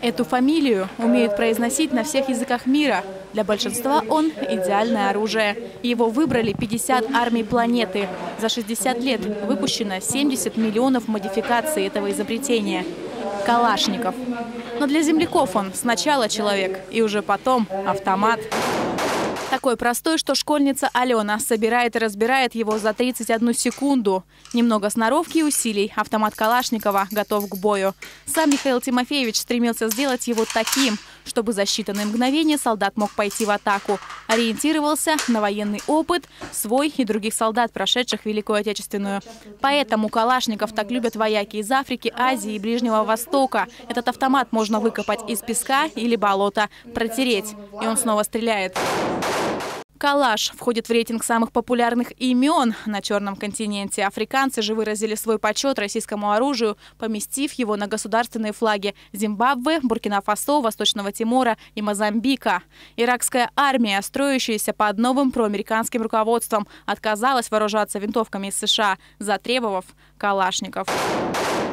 Эту фамилию умеют произносить на всех языках мира. Для большинства он – идеальное оружие. Его выбрали 50 армий планеты. За 60 лет выпущено 70 миллионов модификаций этого изобретения – калашников. Но для земляков он сначала человек, и уже потом автомат. Такой простой, что школьница Алена собирает и разбирает его за 31 секунду. Немного сноровки и усилий. Автомат Калашникова готов к бою. Сам Михаил Тимофеевич стремился сделать его таким, чтобы за считанные мгновения солдат мог пойти в атаку. Ориентировался на военный опыт, свой и других солдат, прошедших Великую Отечественную. Поэтому калашников так любят вояки из Африки, Азии и Ближнего Востока. Этот автомат можно выкопать из песка или болота, протереть, и он снова стреляет. Калаш входит в рейтинг самых популярных имен на Черном континенте. Африканцы же выразили свой почет российскому оружию, поместив его на государственные флаги Зимбабве, Буркина-Фасо, Восточного Тимора и Мозамбика. Иракская армия, строящаяся под новым проамериканским руководством, отказалась вооружаться винтовками из США, затребовав калашников.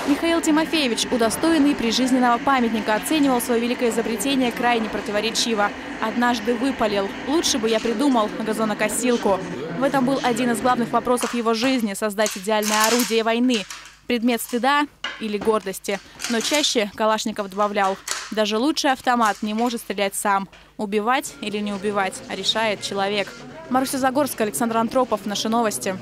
Михаил Тимофеевич, удостоенный прижизненного памятника, оценивал свое великое изобретение крайне противоречиво. Однажды выпалил: «Лучше бы я придумал газонокосилку». В этом был один из главных вопросов его жизни – создать идеальное орудие войны. Предмет стыда или гордости. Но чаще Калашников добавлял: «Даже лучший автомат не может стрелять сам. Убивать или не убивать, решает человек». Маруся Загорская, Александр Антропов. Наши новости.